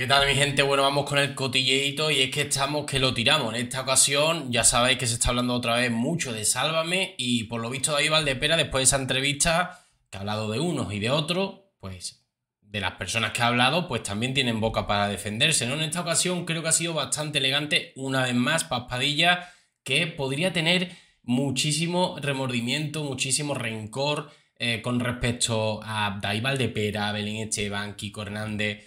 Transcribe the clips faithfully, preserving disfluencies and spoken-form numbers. ¿Qué tal, mi gente? Bueno, vamos con el cotilleito y es que estamos que lo tiramos. En esta ocasión ya sabéis que se está hablando otra vez mucho de Sálvame y por lo visto David Valldeperas, después de esa entrevista que ha hablado de unos y de otros, pues de las personas que ha hablado, pues también tienen boca para defenderse, ¿no? En esta ocasión creo que ha sido bastante elegante, una vez más, Paz Padilla, que podría tener muchísimo remordimiento, muchísimo rencor eh, con respecto a David Valldeperas, Belén Esteban, Kiko Hernández.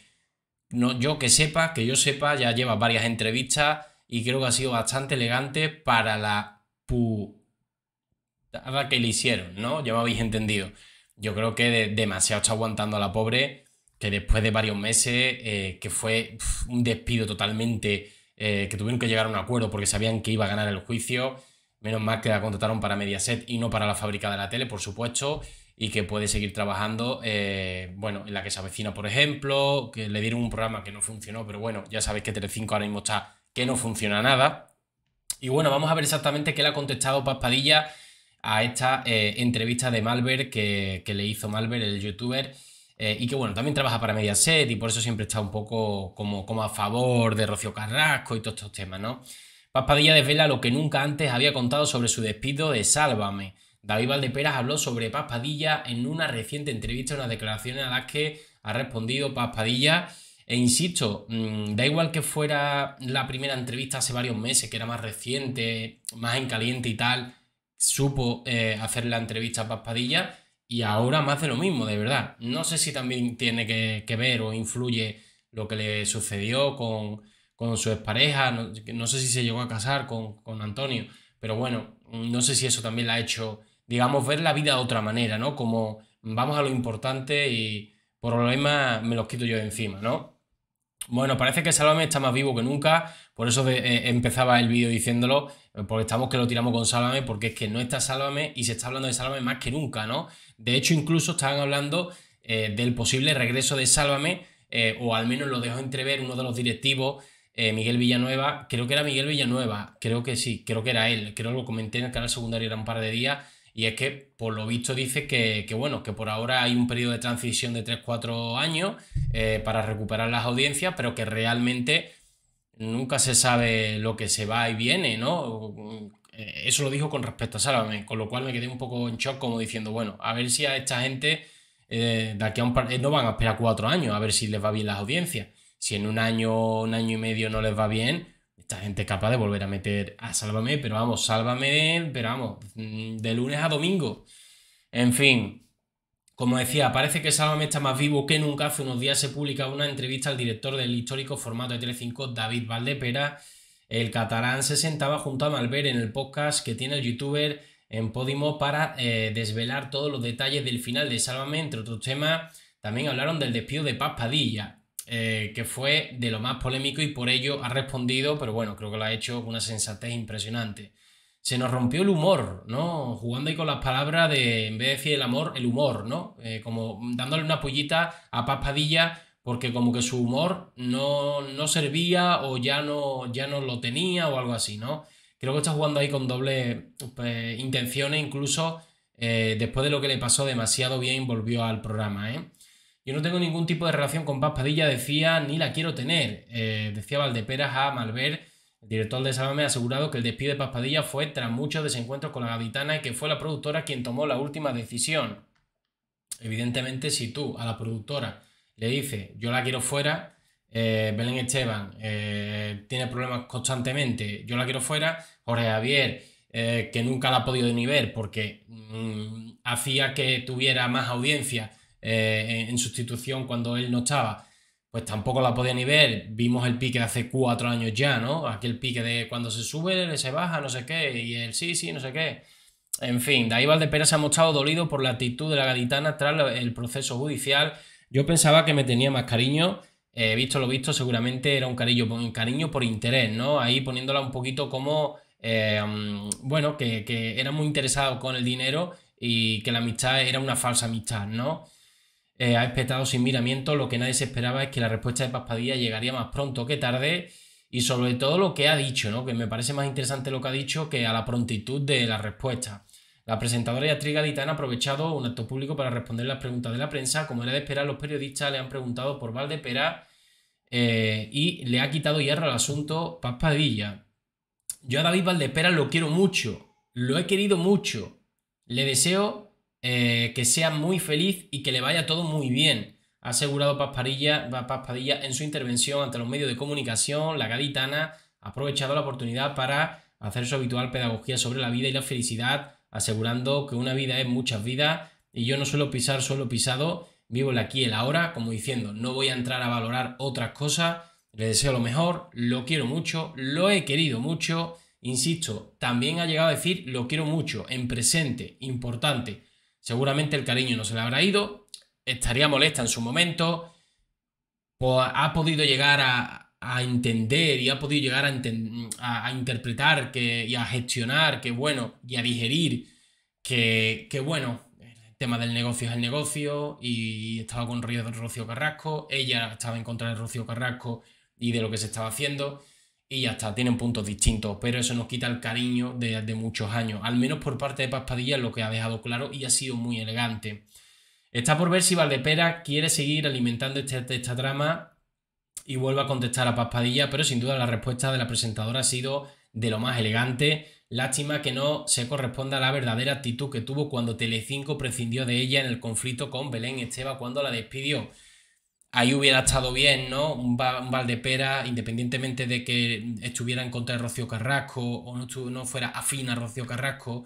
No, yo que sepa, que yo sepa, ya lleva varias entrevistas y creo que ha sido bastante elegante para la putada que le hicieron, ¿no? Ya me habéis entendido. Yo creo que de, demasiado está aguantando a la pobre, que después de varios meses, eh, que fue pf, un despido totalmente, eh, que tuvieron que llegar a un acuerdo porque sabían que iba a ganar el juicio, menos mal que la contrataron para Mediaset y no para la fábrica de la tele, por supuesto, y que puede seguir trabajando, eh, bueno, en La que se avecina, por ejemplo, que le dieron un programa que no funcionó, pero bueno, ya sabéis que Telecinco ahora mismo está que no funciona nada. Y bueno, vamos a ver exactamente qué le ha contestado Paz Padilla a esta eh, entrevista de Malver que, que le hizo Malver, el youtuber, eh, y que bueno, también trabaja para Mediaset y por eso siempre está un poco como, como a favor de Rocío Carrasco y todos estos temas, ¿no? Paz Padilla desvela lo que nunca antes había contado sobre su despido de Sálvame. David Valldeperas habló sobre Paz Padilla en una reciente entrevista, unas declaraciones a las que ha respondido Paz Padilla. E insisto, mmm, da igual que fuera la primera entrevista hace varios meses, que era más reciente, más en caliente y tal, supo eh, hacer la entrevista a Paz Padilla y ahora más de lo mismo, de verdad. No sé si también tiene que, que ver o influye lo que le sucedió con, con su expareja, no, no sé si se llegó a casar con, con Antonio, pero bueno, no sé si eso también la ha hecho, digamos, ver la vida de otra manera, ¿no? Como vamos a lo importante y por problemas me los quito yo de encima, ¿no? Bueno, parece que Sálvame está más vivo que nunca, por eso de, eh, empezaba el vídeo diciéndolo, porque estamos que lo tiramos con Sálvame, porque es que no está Sálvame y se está hablando de Sálvame más que nunca, ¿no? De hecho, incluso estaban hablando eh, del posible regreso de Sálvame, eh, o al menos lo dejó entrever uno de los directivos, Eh, Miguel Villanueva, creo que era Miguel Villanueva, creo que sí, creo que era él, creo que lo comenté en el canal secundario era un par de días, y es que por lo visto dice que, que bueno, que por ahora hay un periodo de transición de tres cuatro años eh, para recuperar las audiencias, pero que realmente nunca se sabe lo que se va y viene, ¿no? Eso lo dijo con respecto a Sálvame, con lo cual me quedé un poco en shock como diciendo, bueno, a ver si a esta gente eh, de aquí a un par, eh, no van a esperar cuatro años a ver si les va bien las audiencias. Si en un año, un año y medio no les va bien, esta gente es capaz de volver a meter a Sálvame, pero vamos, Sálvame, pero vamos, de lunes a domingo. En fin, como decía, parece que Sálvame está más vivo que nunca. Hace unos días se publica una entrevista al director del histórico formato de Telecinco, David Valldeperas. El catalán se sentaba junto a Malver en el podcast que tiene el youtuber en Podimo para eh, desvelar todos los detalles del final de Sálvame. Entre otros temas, también hablaron del despido de Paz Padilla. Eh, que fue de lo más polémico y por ello ha respondido, pero bueno, creo que lo ha hecho con una sensatez impresionante. Se nos rompió el humor, ¿no? Jugando ahí con las palabras de, en vez de decir el amor, el humor, ¿no? Eh, como dándole una pullita a Paz Padilla porque como que su humor no, no servía o ya no, ya no lo tenía o algo así, ¿no? Creo que está jugando ahí con doble pues, intenciones, incluso eh, después de lo que le pasó demasiado bien volvió al programa, ¿eh? Yo no tengo ningún tipo de relación con Paz Padilla, decía, ni la quiero tener. Eh, decía Valldeperas a Malver, el director de Sálvame, ha asegurado que el despido de Paz Padilla fue tras muchos desencuentros con la gaditana y que fue la productora quien tomó la última decisión. Evidentemente, si tú a la productora le dices, yo la quiero fuera, eh, Belén Esteban eh, tiene problemas constantemente, yo la quiero fuera, Jorge Javier, eh, que nunca la ha podido ni ver porque mm, hacía que tuviera más audiencia, Eh, en, en sustitución cuando él no estaba, pues tampoco la podía ni ver. Vimos el pique de hace cuatro años ya, ¿no? Aquel pique de cuando se sube, se baja, no sé qué, y el sí, sí, no sé qué. En fin, David Valldeperas se ha mostrado dolido por la actitud de la gaditana tras el proceso judicial. Yo pensaba que me tenía más cariño, eh, visto lo visto, seguramente era un cariño, un cariño por interés, ¿no? Ahí poniéndola un poquito como, eh, bueno, que, que era muy interesado con el dinero y que la amistad era una falsa amistad, ¿no? Eh, ha espetado sin miramiento. Lo que nadie se esperaba es que la respuesta de Paz Padilla llegaría más pronto que tarde y sobre todo lo que ha dicho, ¿no? Que me parece más interesante lo que ha dicho que a la prontitud de la respuesta. La presentadora y actriz gaditana ha aprovechado un acto público para responder las preguntas de la prensa. Como era de esperar, los periodistas le han preguntado por Valldeperas eh, y le ha quitado hierro al asunto Paz Padilla. Yo a David Valldeperas lo quiero mucho, lo he querido mucho, le deseo eh, que sea muy feliz y que le vaya todo muy bien, ha asegurado Paz Padilla, Paz Padilla en su intervención ante los medios de comunicación. La gaditana ha aprovechado la oportunidad para hacer su habitual pedagogía sobre la vida y la felicidad, asegurando que una vida es muchas vidas y yo no suelo pisar suelo pisado, vivo el aquí y el ahora, como diciendo, no voy a entrar a valorar otras cosas, le deseo lo mejor, lo quiero mucho, lo he querido mucho, insisto, también ha llegado a decir lo quiero mucho, en presente, importante, seguramente el cariño no se le habrá ido, estaría molesta en su momento, pues ha podido llegar a, a entender y ha podido llegar a, enten, a, a interpretar que, y a gestionar, que bueno, y a digerir, que, que bueno... tema del negocio es el negocio y estaba con Rocío Carrasco, ella estaba en contra de Rocío Carrasco y de lo que se estaba haciendo y ya está, tienen puntos distintos, pero eso nos quita el cariño de, de muchos años, al menos por parte de Paz Padilla, lo que ha dejado claro y ha sido muy elegante. Está por ver si Valldeperas quiere seguir alimentando este, esta trama y vuelve a contestar a Paz Padilla, pero sin duda la respuesta de la presentadora ha sido de lo más elegante. Lástima que no se corresponda a la verdadera actitud que tuvo cuando Telecinco prescindió de ella en el conflicto con Belén Esteban cuando la despidió. Ahí hubiera estado bien, ¿no? Un Valldeperas, independientemente de que estuviera en contra de Rocío Carrasco o no, no fuera afín a Rocío Carrasco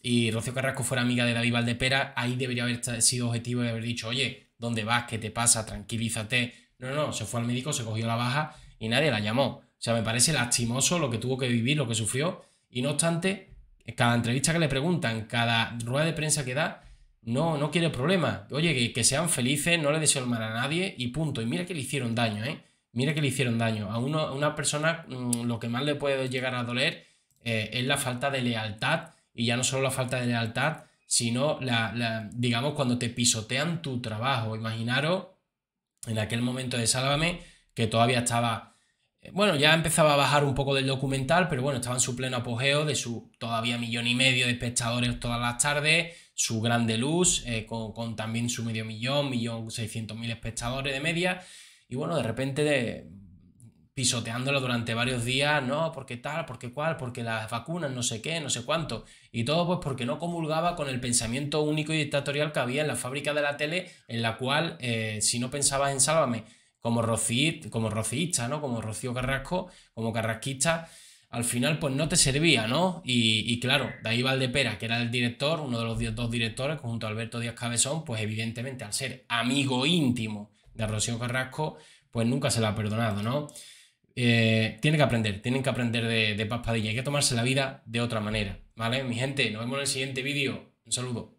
y Rocío Carrasco fuera amiga de David Valldeperas, ahí debería haber sido objetivo y haber dicho, oye, ¿dónde vas? ¿Qué te pasa? Tranquilízate. No, no, se fue al médico, se cogió la baja y nadie la llamó. O sea, me parece lastimoso lo que tuvo que vivir, lo que sufrió. Y no obstante, cada entrevista que le preguntan, cada rueda de prensa que da, no, no quiere problemas. Oye, que, que sean felices, no le deseo el mal a nadie y punto. Y mira que le hicieron daño, ¿eh? Mira que le hicieron daño. A, uno, a una persona mmm, lo que más le puede llegar a doler eh, es la falta de lealtad. Y ya no solo la falta de lealtad, sino, la, la, digamos, cuando te pisotean tu trabajo. Imaginaros, en aquel momento de Sálvame, que todavía estaba... Bueno, ya empezaba a bajar un poco del documental, pero bueno, estaba en su pleno apogeo de su todavía millón y medio de espectadores todas las tardes, su grande luz, eh, con, con también su medio millón, millón seiscientos mil espectadores de media, y bueno, de repente de, pisoteándolo durante varios días, no, porque tal, porque cual, porque las vacunas, no sé qué, no sé cuánto, y todo pues porque no comulgaba con el pensamiento único y dictatorial que había en la fábrica de la tele, en la cual, eh, si no pensabas en Sálvame, como rocista, como rocista, ¿no? Como Rocío Carrasco, como carrasquista, al final pues no te servía, ¿no? Y, y claro, David Valldeperas, que era el director, uno de los dos directores, junto a Alberto Díaz Cabezón, pues evidentemente al ser amigo íntimo de Rocío Carrasco, pues nunca se la ha perdonado, ¿no? Eh, tienen que aprender, tienen que aprender de, de Paz Padilla, hay que tomarse la vida de otra manera, ¿vale? Mi gente, nos vemos en el siguiente vídeo, un saludo.